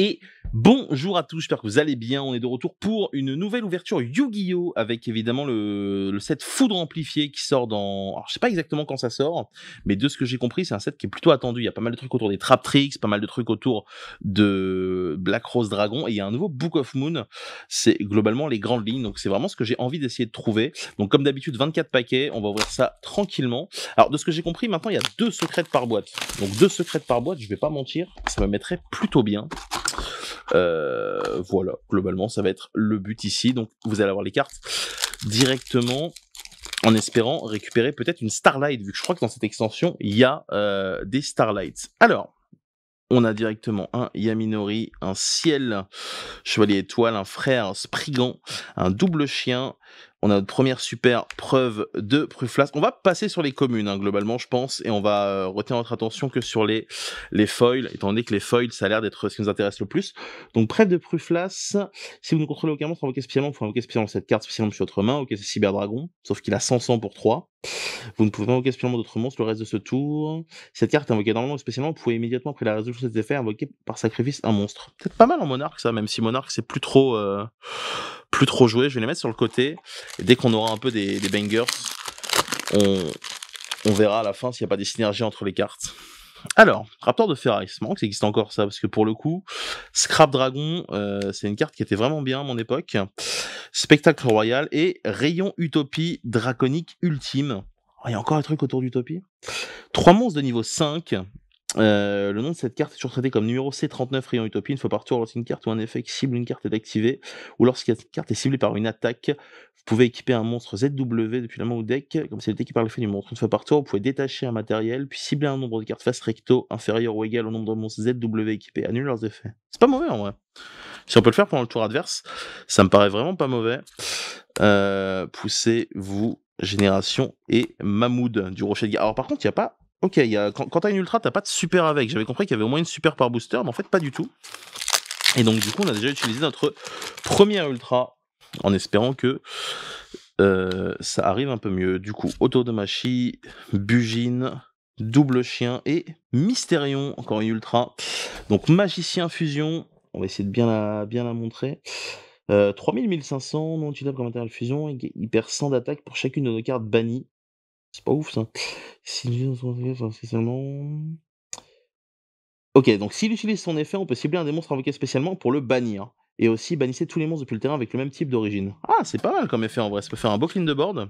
Et bonjour à tous, j'espère que vous allez bien, on est de retour pour une nouvelle ouverture Yu-Gi-Oh! Avec évidemment le set Foudre Amplifié qui sort dans... Alors je sais pas exactement quand ça sort, mais de ce que j'ai compris, c'est un set qui est plutôt attendu. Il y a pas mal de trucs autour des Traptrix, pas mal de trucs autour de Black Rose Dragon, et il y a un nouveau Book of Moon, c'est globalement les grandes lignes, donc c'est vraiment ce que j'ai envie d'essayer de trouver. Donc comme d'habitude, 24 paquets, on va ouvrir ça tranquillement. Alors de ce que j'ai compris, maintenant il y a 2 secrets par boîte. Donc 2 secrets par boîte, je vais pas mentir, ça me mettrait plutôt bien. Voilà, globalement ça va être le but ici, donc vous allez avoir les cartes directement en espérant récupérer peut-être une Starlight, vu que je crois que dans cette extension il y a des Starlights. Alors on a directement un Yamimori, un ciel, chevalier étoile, un frère, un sprigant, un double chien. On a notre première super preuve de Pruflas. On va passer sur les communes, hein, globalement, je pense, et on va retenir notre attention que sur les foils, étant donné que les foils, ça a l'air d'être ce qui nous intéresse le plus. Donc, preuve de Pruflas, si vous ne contrôlez aucun monstre, invoquez spécialement, vous pouvez invoquer spécialement cette carte, spécialement sur votre main, ok, c'est Cyber Dragon, sauf qu'il a 100 pour 3. Vous ne pouvez pas invoquer spécialement d'autres monstres le reste de ce tour. Cette carte invoquée normalement ou spécialement, vous pouvez immédiatement, après la résolution de cet effet, invoquer par sacrifice un monstre. Peut-être pas mal en Monarque, ça, même si Monarque, c'est plus trop joué. Je vais les mettre sur le côté. Et dès qu'on aura un peu des bangers, on verra à la fin s'il n'y a pas des synergies entre les cartes. Alors, Raptor de Ferraille, c'est marrant que ça existe encore ça, parce que pour le coup, Scrap Dragon, c'est une carte qui était vraiment bien à mon époque. Spectacle Royal et Rayon Utopie Draconique Ultime. Il y a encore un truc autour d'Utopie. 3 monstres de niveau 5. Le nom de cette carte est toujours traité comme numéro C39 Rayon Utopie. Une fois par tour, lorsqu'une carte ou un effet qui cible une carte est activé, ou lorsqu'une carte est ciblée par une attaque, vous pouvez équiper un monstre ZW depuis la main ou deck, comme si elle était équipée par l'effet du monstre. Une fois par tour, vous pouvez détacher un matériel, puis cibler un nombre de cartes face recto inférieur ou égal au nombre de monstres ZW équipés. Annule leurs effets. C'est pas mauvais en vrai. Si on peut le faire pendant le tour adverse, ça me paraît vraiment pas mauvais. Poussez-vous Génération et Mahmoud du Rocher de Guerre. Alors par contre, il n'y a pas. Ok, quand t'as une ultra, t'as pas de super avec. J'avais compris qu'il y avait au moins une super par booster, mais en fait, pas du tout. Et donc, du coup, on a déjà utilisé notre première ultra, en espérant que ça arrive un peu mieux. Du coup, Autodomachi, Bugine, double chien et Mystérion, encore une ultra. Donc, Magicien Fusion, on va essayer de bien la montrer. 3500, non utilisable comme matériel fusion, et hyper 100 d'attaque pour chacune de nos cartes bannies. C'est pas ouf ça. Ok, donc s'il utilise son effet, on peut cibler un des monstres invoqués spécialement pour le bannir. Et aussi bannissez tous les monstres depuis le terrain avec le même type d'origine. Ah, c'est pas mal comme effet en vrai, ça peut faire un beau clean de board.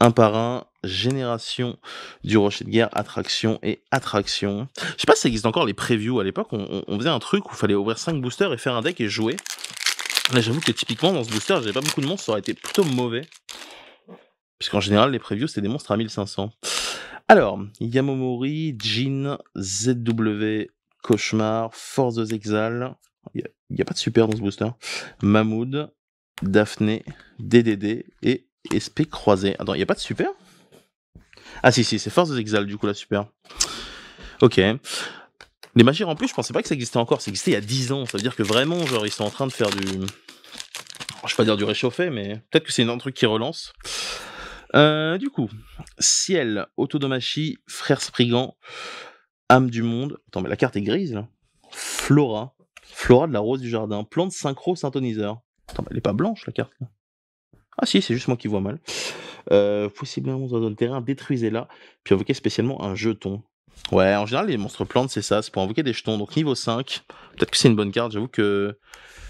Un par un, Génération du Rocher de Guerre, Attraction et Attraction. Je sais pas si ça existe encore les previews à l'époque, on faisait un truc où il fallait ouvrir 5 boosters et faire un deck et jouer. Là j'avoue que typiquement dans ce booster, j'avais pas beaucoup de monstres, ça aurait été plutôt mauvais. Puisqu'en général, les previews, c'est des monstres à 1500. Alors, Yamimori, Jin, ZW, Cauchemar, Force of Exile. Il n'y a pas de super dans ce booster. Mahmoud, Daphné, DDD et SP croisé. Attends, il n'y a pas de super? Ah si, c'est Force of Exile, du coup, la super. Ok. Les magies en plus, je pensais pas que ça existait encore. Ça existait il y a 10 ans. Ça veut dire que vraiment, genre, ils sont en train de faire du... Je vais pas dire du réchauffé, mais peut-être que c'est un truc qui relance. Du coup, ciel, Autodomachi, frère sprigant, âme du monde. Attends, mais la carte est grise là. Flora de la rose du jardin, plante synchro syntoniseur. Attends, mais elle est pas blanche la carte là. Ah si, c'est juste moi qui vois mal. Possiblement un monstre dans le terrain, détruisez-la, puis invoquez spécialement un jeton. Ouais, en général, les monstres plantes, c'est ça, c'est pour invoquer des jetons. Donc niveau 5, peut-être que c'est une bonne carte, j'avoue que.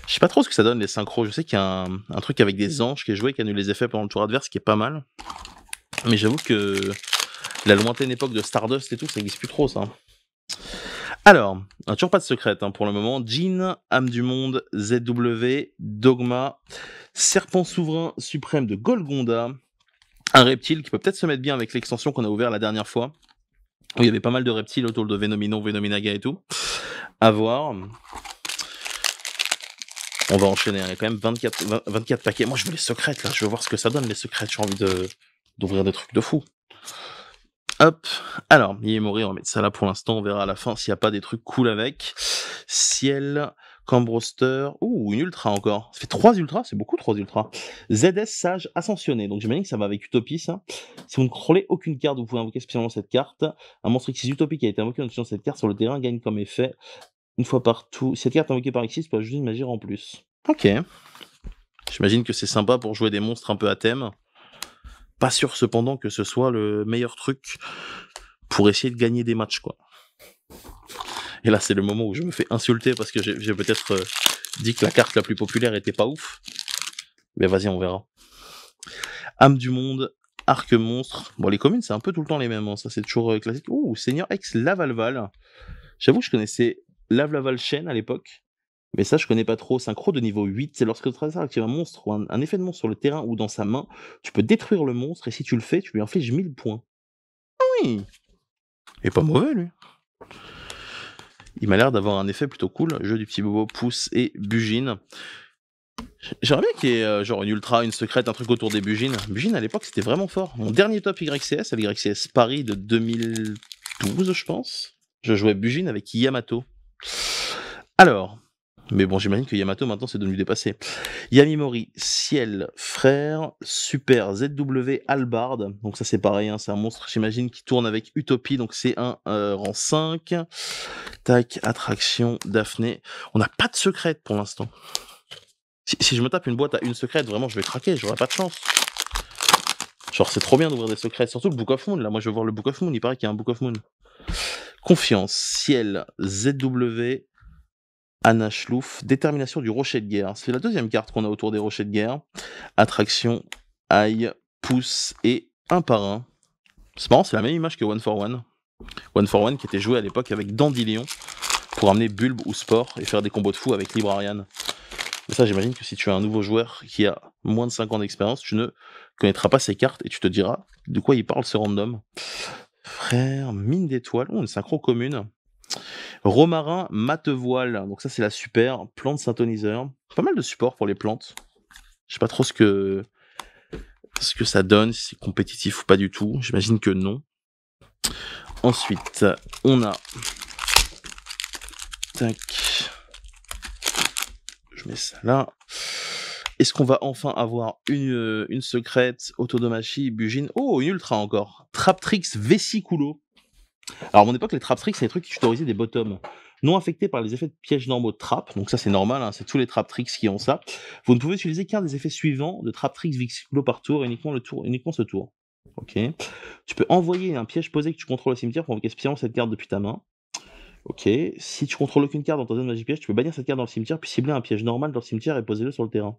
Je sais pas trop ce que ça donne les synchros, je sais qu'il y a un truc avec des anges qui est joué, qui annule les effets pendant le tour adverse, qui est pas mal. Mais j'avoue que la lointaine époque de Stardust et tout, ça n'existe plus trop ça. Alors, toujours pas de secrète hein, pour le moment. Jin, âme du monde, ZW, Dogma, serpent souverain suprême de Golgonda, un reptile qui peut peut-être se mettre bien avec l'extension qu'on a ouverte la dernière fois, où il y avait pas mal de reptiles autour de Venominon, Venominaga et tout. À voir... On va enchaîner, il y a quand même 24 paquets. Moi, je veux les secrètes, là. Je veux voir ce que ça donne, les secrètes. J'ai envie d'ouvrir des trucs de fou. Hop. Alors, Yamimori, on va mettre ça là pour l'instant. On verra à la fin s'il n'y a pas des trucs cool avec. Ciel, Cambroster. Ouh, une ultra encore. Ça fait 3 ultras, c'est beaucoup 3 ultras. ZS Sage Ascensionné. Donc, j'imagine que ça va avec Utopie, ça. Si vous ne contrôlez aucune carte, vous pouvez invoquer spécialement cette carte. Un monstre qui est Utopie qui a été invoqué en utilisant cette carte sur le terrain gagne comme effet. Une fois partout. Cette carte invoquée par Xyz peut ajouter une magie en plus. Ok. J'imagine que c'est sympa pour jouer des monstres un peu à thème. Pas sûr cependant que ce soit le meilleur truc pour essayer de gagner des matchs, quoi. Et là, c'est le moment où je me fais insulter parce que j'ai peut-être dit que la carte la plus populaire était pas ouf. Mais vas-y, on verra. Âme du monde, arc monstre. Bon, les communes, c'est un peu tout le temps les mêmes, hein. Ça, c'est toujours classique. Ouh, Seigneur X Lavalval. J'avoue, je connaissais Lavalval Chaîne à l'époque. Mais ça, je connais pas trop. Synchro de niveau 8, c'est lorsque le trésor active un monstre ou un effet de monstre sur le terrain ou dans sa main, tu peux détruire le monstre et si tu le fais, tu lui infliges 1000 points. Oui. Il est pas mauvais, lui. Il m'a l'air d'avoir un effet plutôt cool. Jeu du petit bobo, pouce et bugine. J'aimerais bien qu'il y ait genre une ultra, une secrète, un truc autour des bugines. Bugine, à l'époque, c'était vraiment fort. Mon dernier top YCS, à YCS Paris de 2012, je pense. Je jouais Bugine avec Yamato. Alors... Mais bon, j'imagine que Yamato, maintenant, c'est devenu dépassé. Yamimori, Ciel, Frère, Super, ZW, Albard. Donc ça, c'est pareil, hein, c'est un monstre, j'imagine, qui tourne avec Utopie. Donc c'est un rang 5. Tac, Attraction, Daphné. On n'a pas de secrète pour l'instant. Si je me tape une boîte à une secrète, vraiment, je vais craquer, j'aurai pas de chance. Genre, c'est trop bien d'ouvrir des secrètes. Surtout le Book of Moon, là, moi, je veux voir le Book of Moon. Il paraît qu'il y a un Book of Moon. Confiance, Ciel, ZW... Anna Schlouf, Détermination du rocher de guerre. C'est la deuxième carte qu'on a autour des rochers de guerre. Attraction, aïe, pouce et un par un. C'est marrant, c'est la même image que One for One. One for One qui était joué à l'époque avec Dandelion pour amener Bulbe ou Sport et faire des combos de fou avec Librarian. Mais ça, j'imagine que si tu as un nouveau joueur qui a moins de 5 ans d'expérience, tu ne connaîtras pas ces cartes et tu te diras de quoi il parle ce random. Frère, mine d'étoiles, oh, une synchro commune. Romarin, matevoile, donc ça c'est la super, plante synthoniseur, pas mal de support pour les plantes, je sais pas trop ce que ça donne, si c'est compétitif ou pas du tout, j'imagine que non. Ensuite, on a, tac, je mets ça là, est-ce qu'on va enfin avoir une secrète, Autodomachi, Bugine, oh une ultra encore, Traptrix Vesiculo. Alors, à mon époque, les Traptrix, c'est des trucs qui tutorisaient des bottoms non affectés par les effets de pièges normaux de trap. Donc, ça, c'est normal, hein, c'est tous les Traptrix qui ont ça. Vous ne pouvez utiliser qu'un des effets suivants de Traptrix Vesiculo par tour, uniquement ce tour. Ok. Tu peux envoyer un piège posé que tu contrôles au cimetière pour invoquer spécialement cette carte depuis ta main. Ok. Si tu contrôles aucune carte dans ta zone de magie piège, tu peux bannir cette carte dans le cimetière, puis cibler un piège normal dans le cimetière et poser-le sur le terrain.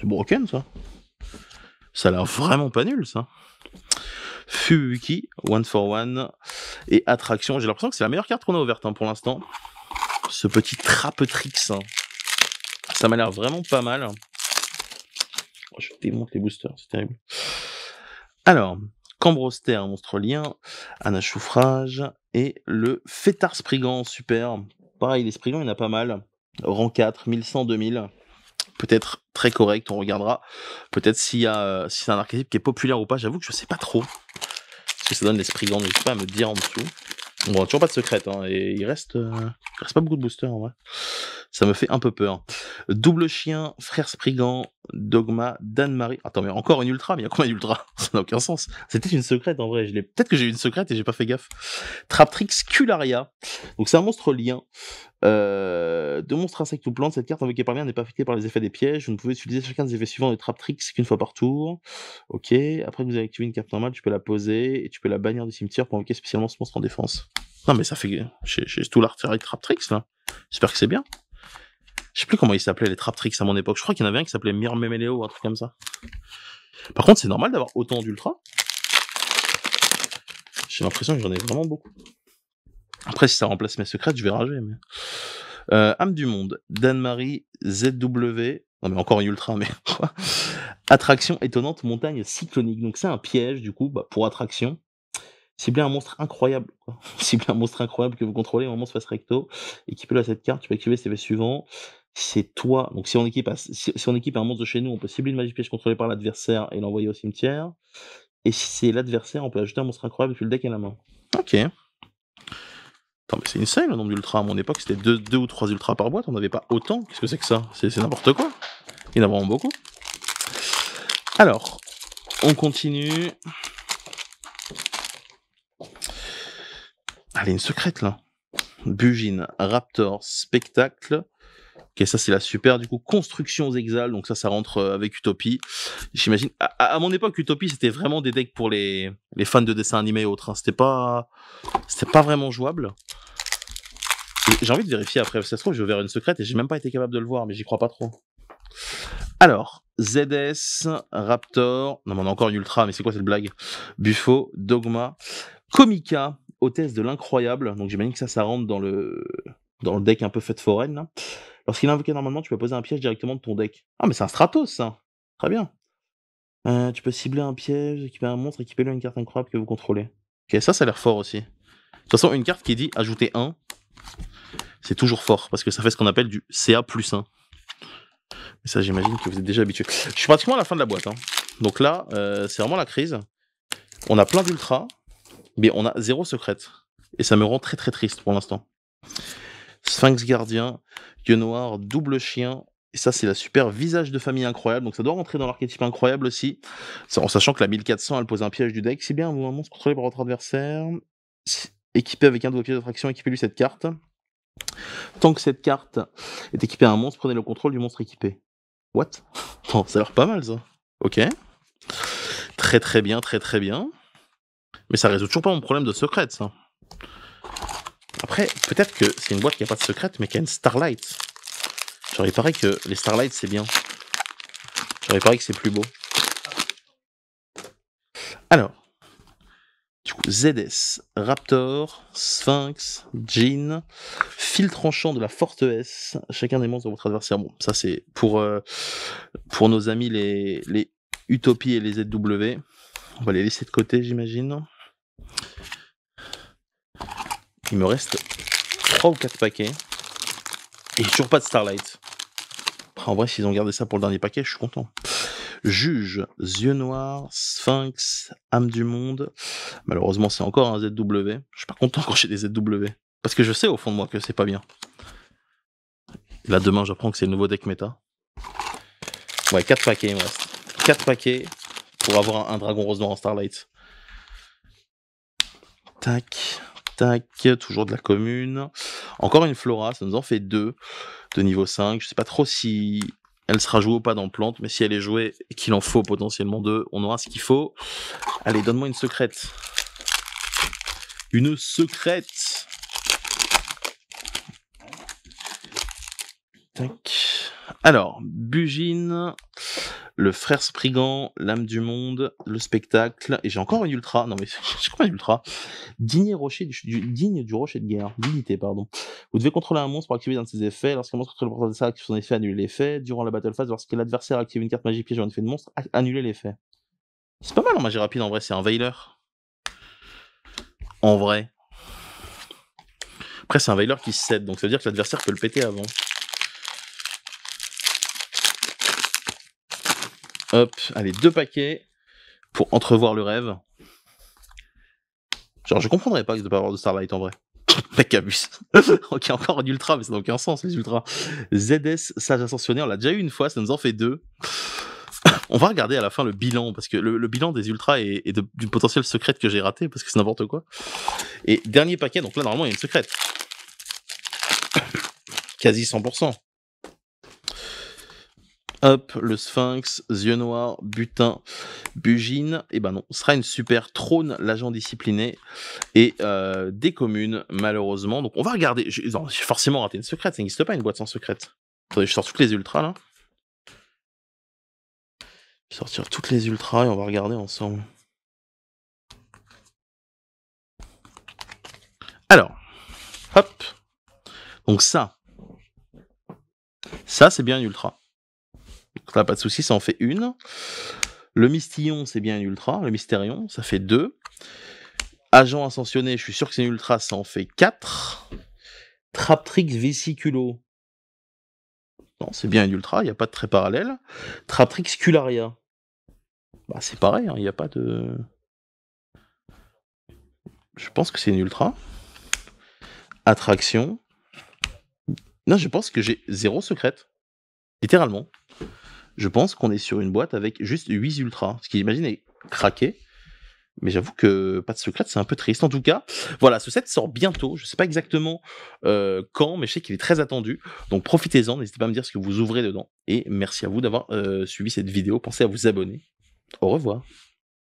C'est broken, ça. Ça a l'air vraiment pas nul, ça. Fubuki, One for One et Attraction. J'ai l'impression que c'est la meilleure carte qu'on a ouverte hein, pour l'instant. Ce petit Traptrix. Hein. Ça m'a l'air vraiment pas mal. Oh, je démonte les boosters, c'est terrible. Alors, Cambroster, monstre lien, Anachoufrage et le Fétard Spriggan, super. Pareil, les Sprigans, il y en a pas mal. Rang 4, 1100, 2000. Peut-être très correct, on regardera. Peut-être si c'est un archétype qui est populaire ou pas, j'avoue que je sais pas trop. Parce que ça donne les Sprigans, n'hésite pas à me dire en dessous. Bon, on a toujours pas de secrète, hein, et il reste pas beaucoup de boosters en vrai. Ça me fait un peu peur. Double chien, frère Spriggan, Dogma, Dan-Marie. Attends, mais encore une ultra, mais il y a combien d'ultra? Ça n'a aucun sens. C'était une secrète en vrai. Peut-être que j'ai eu une secrète et j'ai pas fait gaffe. Traptrix Cularia. Donc c'est un monstre lien. De monstres insectes ou plantes, cette carte invoquée par bien n'est pas affectée par les effets des pièges. Vous ne pouvez utiliser chacun des effets suivants de Traptrix qu'une fois par tour. Ok. Après que vous avez activé une carte normale, tu peux la poser et tu peux la bannir du cimetière pour invoquer spécialement ce monstre en défense. Non mais ça fait. J'ai tout l'artillerie de Traptrix là. J'espère que c'est bien. Je sais plus comment ils s'appelaient les Traptrix à mon époque. Je crois qu'il y en avait un qui s'appelait Mirmemeleo ou un truc comme ça. Par contre, c'est normal d'avoir autant d'ultra. J'ai l'impression que j'en ai vraiment beaucoup. Après, si ça remplace mes secrets, je vais rager. Mais... Âme du monde, Dan-Marie, ZW. Non mais encore une ultra, mais quoi. Attraction étonnante, montagne cyclonique. Donc c'est un piège du coup, bah, pour attraction. Cibler un monstre incroyable, quoi. Cibler un monstre incroyable que vous contrôlez au moment où se passe recto. Équipez-le à cette carte, tu peux activer ses effets suivants. C'est toi. Donc si on équipe un monstre de chez nous, on peut cibler une magie piège contrôlée par l'adversaire et l'envoyer au cimetière. Et si c'est l'adversaire, on peut ajouter un monstre incroyable depuis le deck à la main. Ok. Attends, mais c'est insane le nombre d'ultras. À mon époque, c'était 2 ou 3 ultras par boîte. On n'avait pas autant. Qu'est-ce que c'est que ça? C'est n'importe quoi. Il y en a vraiment beaucoup. Alors, on continue. Allez, une secrète là. Bugine, Raptor, Spectacle. Ok, ça c'est la super, du coup, Construction aux Exales, donc ça rentre avec Utopie. J'imagine, à mon époque, Utopie c'était vraiment des decks pour les fans de dessins animés et autres, hein. C'était pas vraiment jouable. J'ai envie de vérifier après, ça se trouve, j'ai ouvert une secrète et j'ai même pas été capable de le voir, mais j'y crois pas trop. Alors, ZS, Raptor, non mais on a encore une Ultra, mais c'est quoi cette blague? Buffo, Dogma, Comica, Hôtesse de l'Incroyable, donc j'imagine que ça rentre dans le deck un peu fête foraine, là. Lorsqu'il est invoqué normalement, tu peux poser un piège directement de ton deck. Ah, mais c'est un Stratos, ça. Très bien. Tu peux cibler un piège, équiper un monstre, équiper une carte incroyable que vous contrôlez. Ok, ça a l'air fort aussi. De toute façon, une carte qui dit ajouter 1, c'est toujours fort, parce que ça fait ce qu'on appelle du CA plus 1. Mais ça, j'imagine que vous êtes déjà habitué. Je suis pratiquement à la fin de la boîte, hein. Donc là, c'est vraiment la crise. On a plein d'ultras, mais on a zéro secrète. Et ça me rend très très triste pour l'instant. Sphinx Gardien, Gueux Noir, Double Chien, et ça c'est la super Visage de Famille Incroyable, donc ça doit rentrer dans l'archétype incroyable aussi, en sachant que la 1400 elle pose un piège du deck, c'est bien, un monstre contrôlé par votre adversaire, équipé avec un de vos pièges d'attraction, équipez-lui cette carte. Tant que cette carte est équipée à un monstre, prenez le contrôle du monstre équipé. What? Bon, ça a l'air pas mal ça. Ok. Très très bien, très très bien. Mais ça résout toujours pas mon problème de secret ça. Après, peut-être que c'est une boîte qui n'a pas de secrète, mais qui a une Starlight. J'aurais paré que les Starlight, c'est bien. J'aurais paré que c'est plus beau. Alors, du coup, ZS, Raptor, Sphinx, Jean, Fil Tranchant de la Forteresse, chacun des monstres de votre adversaire. Bon, ça c'est pour nos amis les Utopies et les ZW. On va les laisser de côté, j'imagine. Il me reste 3 ou 4 paquets. Et toujours pas de Starlight. En vrai, s'ils ont gardé ça pour le dernier paquet, je suis content. Juge, Yeux Noirs, Sphinx, Âme du Monde. Malheureusement, c'est encore un ZW. Je suis pas content quand j'ai des ZW. Parce que je sais au fond de moi que c'est pas bien. Et là, demain, j'apprends que c'est le nouveau deck méta. Ouais, 4 paquets, il me reste. 4 paquets pour avoir un dragon rose noir en Starlight. Tac. Tac, toujours de la commune. Encore une Flora, ça nous en fait 2 de niveau 5. Je sais pas trop si elle sera jouée ou pas dans Plante, mais si elle est jouée et qu'il en faut potentiellement 2, on aura ce qu'il faut. Allez, donne-moi une secrète. Une secrète. Tac. Alors, Bugine, le frère Spriggan, l'âme du monde, le spectacle, et j'ai encore une ultra, non mais j'ai combien d'ultra? Digne du rocher de guerre, dignité, pardon. Vous devez contrôler un monstre pour activer un de ses effets, lorsqu'un monstre contrôle le porteur de ça active son effet, annulez l'effet, durant la battle phase, lorsque l'adversaire active une carte magie piège ou un effet de monstre, annulez l'effet. C'est pas mal en magie rapide en vrai, c'est un Veiler. En vrai. Après c'est un Veiler qui se cède, donc ça veut dire que l'adversaire peut le péter avant. Hop, allez, 2 paquets pour entrevoir le rêve. Genre, je comprendrais pas de ne pas avoir de Starlight en vrai. Mec, abuse. Ok, encore un ultra, mais ça n'a aucun sens, les ultras. ZS Sage Ascensionné, on l'a déjà eu une fois, ça nous en fait 2. On va regarder à la fin le bilan, parce que le bilan des ultras est du potentiel secrète que j'ai raté, parce que c'est n'importe quoi. Et dernier paquet, donc là, normalement, il y a une secrète. Quasi 100%. Hop, le Sphinx, Yeux Noirs, Butin, Bugine, et ben non, ce sera une super trône, l'agent discipliné, et des communes, malheureusement. Donc on va regarder, j'ai forcément raté une secrète, ça n'existe pas une boîte sans secrète. Attendez, je sors toutes les ultras là. Je vais sortir toutes les ultras et on va regarder ensemble. Alors, hop, donc ça c'est bien une ultra. Donc là, pas de souci, ça en fait 1. Le Mystillon, c'est bien une ultra. Le Mystérion, ça fait 2. Agent Ascensionné, je suis sûr que c'est une ultra, ça en fait 4. Traptrix Vesiculo. Non, c'est bien une ultra, il n'y a pas de trait parallèle. Traptrix Cularia. Bah, c'est pareil, hein, il n'y a pas de... Je pense que c'est une ultra. Attraction. Non, je pense que j'ai 0 secrète. Littéralement. Je pense qu'on est sur une boîte avec juste 8 ultras, ce qui, j'imagine, est craqué. Mais j'avoue que pas de secret, c'est un peu triste. En tout cas, voilà, ce set sort bientôt. Je ne sais pas exactement quand, mais je sais qu'il est très attendu. Donc profitez-en, n'hésitez pas à me dire ce que vous ouvrez dedans. Et merci à vous d'avoir suivi cette vidéo. Pensez à vous abonner. Au revoir.